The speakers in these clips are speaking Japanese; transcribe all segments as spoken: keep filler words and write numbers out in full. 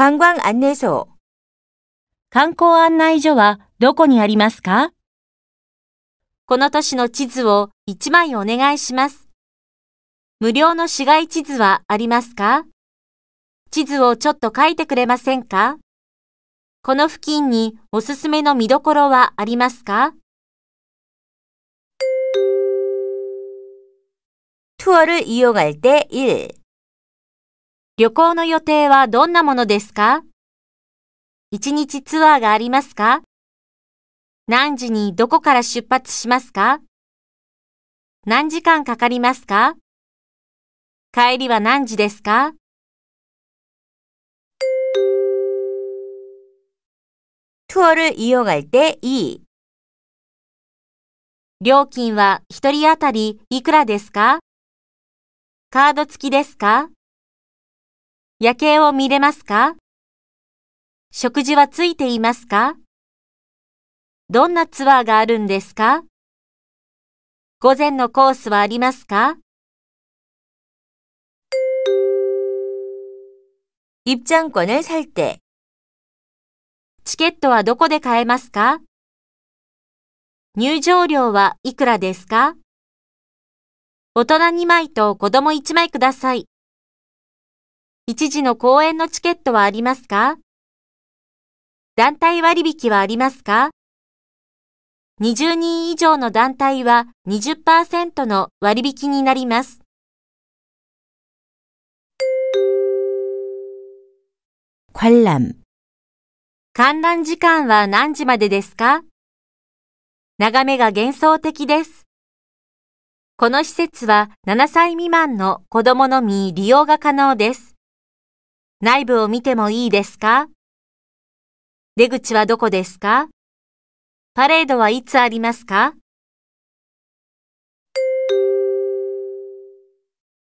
관광 안내소 観光案内所はどこにありますか？この都市の地図をいちまいお願いします。無料の市街地図はありますか？地図をちょっと書いてくれませんか？この付近におすすめの見どころはありますか？투어를이용할때 일 旅行の予定はどんなものですか？いちにちツアーがありますか？何時にどこから出発しますか？何時間かかりますか？帰りは何時ですか？투어를이용할때 이 料金はひとりあたりいくらですか？カード付きですか？夜景を見れますか？食事はついていますか？どんなツアーがあるんですか？午前のコースはありますか？입장권을 살 때チケットはどこで買えますか？入場料はいくらですか？大人にまいと子供いちまいください。いちじの公演のチケットはありますか？団体割引はありますか？にじゅうにん以上の団体は にじゅっパーセント の割引になります。観覧。観覧時間は何時までですか？眺めが幻想的です。この施設はななさい未満の子供のみ利用が可能です。内部を見てもいいですか？出口はどこですか？パレードはいつありますか？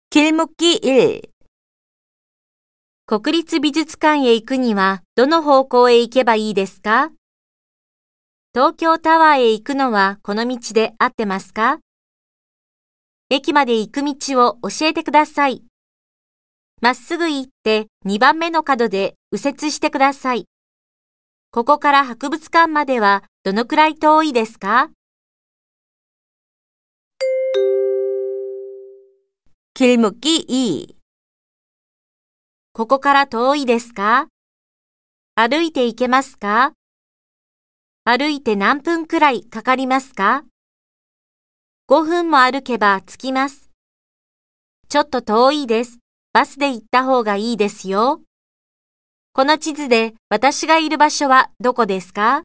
길목기 일 国立美術館へ行くにはどの方向へ行けばいいですか？東京タワーへ行くのはこの道で合ってますか？駅まで行く道を教えてください。まっすぐ行ってにばんめの角で右折してください。ここから博物館まではどのくらい遠いですか？길목기 이 ここから遠いですか？歩いて行けますか？歩いて何分くらいかかりますか？ごふんも歩けば着きます。ちょっと遠いです。バスで行った方がいいですよ。この地図で私がいる場所はどこですか？